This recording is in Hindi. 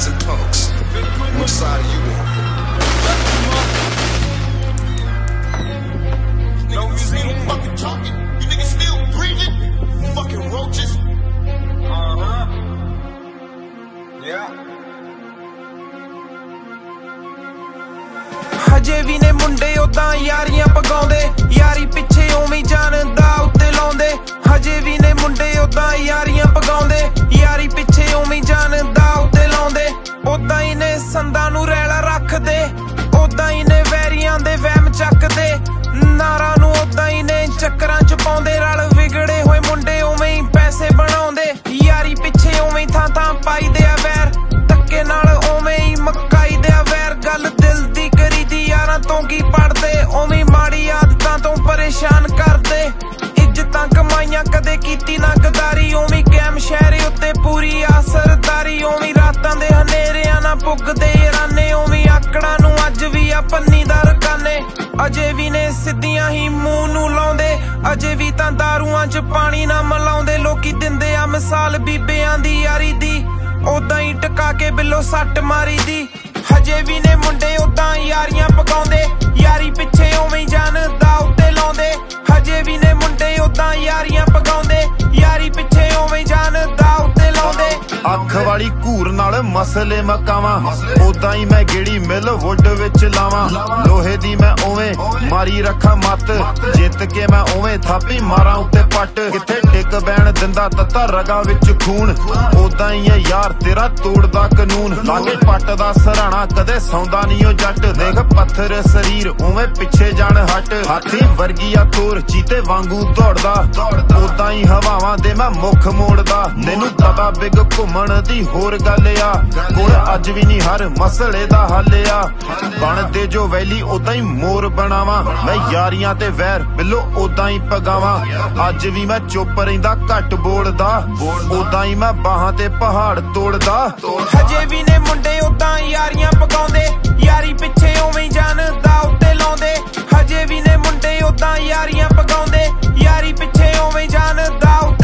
thugs and punks. Which side are you on? Niggas still fucking talking. You niggas still breathing. Fucking roaches. Yeah. हजे भी ने मुंडे ओदा यारियां पगाउंदे, यारी पिछे ओवी जानदा उत्ते लाउंदे। हजे भी ने मुंडे ओदा यारियां पगाउंदे, यारी पिछे ओवी जानदा उत्ते लाउंदे। ओदा ही ने संदा नू रैला रखदे, ओदा ही ने वैरियां दे वहम चकदे, नारा नू ओदा ही ने चक्करां च पाउंदे। रल विगड़े होए मुंडे ओवें ही पैसे बनाउंदे, यारी पिछे ओवें थां थां पाईदे आ वैर, धक्के नाल ओवें ही मकाईदे आ वैर। गल दिल दी यारा तो की पढ़ते ओवी माड़ी आदतां तो परेशान करते। इज्जतां कमाइयां कदे कीती ना गदारी, ओवी कैम शहरे उत्ते पूरी असरदारी। ओवी रातां दे हनेरियां ना पुगदे राने, ओवी आकड़ा नू अज वी आ पन्नी दा रकाने। अजे भी ने सिद्धियां ही मूंह नू लाउंदे, अजे भी तां दारूआं च पानी ना मलाउंदे। लोकी दिंदे आ मिसाल बीबियां दी यारी दी, ओदां ही टका के बिलो सट मारी दी। हजे भी ने मुंडे ओदा यारियां पकाउंदे, यारी पिछे ओवें जानदा उत्ते लाउंदे। हजे भी ने मुंडे ओदा यारियां पकाउंदे, यारी पिछे ओवें जानदा उत्ते लाउंदे। अख वाली घूर नाल मसले मकावां, ओदा ही मैं गेड़ी मिल वुड विच लावां। लोहे दी मैं ओवें मारी रखा मत, जित के मैं ओवें थापी मारा उत्ते पट। किथे टिक बैण दिंदा तत्ता रगां विच खून, ओदा ही है यार तेरा तोड़दा कानून। लागे पट दा सराणा कदे सौंदा नहीं ओ जट, देख पत्थर शरीर उवें पिछे जान हट। हाथी वर्गी आ तोर चीते वांगू दौड़दा, ओदा ही हवावां दे मैं मुख मोड़दा। तैनूं पता बिग घुमण दी होर गल आ, कोल अज वी नहीं हर मसले दा हल आ। बनते जो वैली ओदा ही मोर बनावां, मैं यारियां ते वैर बिलो ओदा ही पगावां। अज वी मैं चुप रहिंदा घट बोलदा, ओदा ही मैं बाहां ते पहाड़ तोड़दा। हजे वी ने मुंडे ओदा यारियां पकाउंदे, यारी पिछे ओवें जानदा उत्ते लाउंदे। हजे भी ने मुंडे ओदा यारियां पकाउंदे, यारी पिछे ओवें जानदा।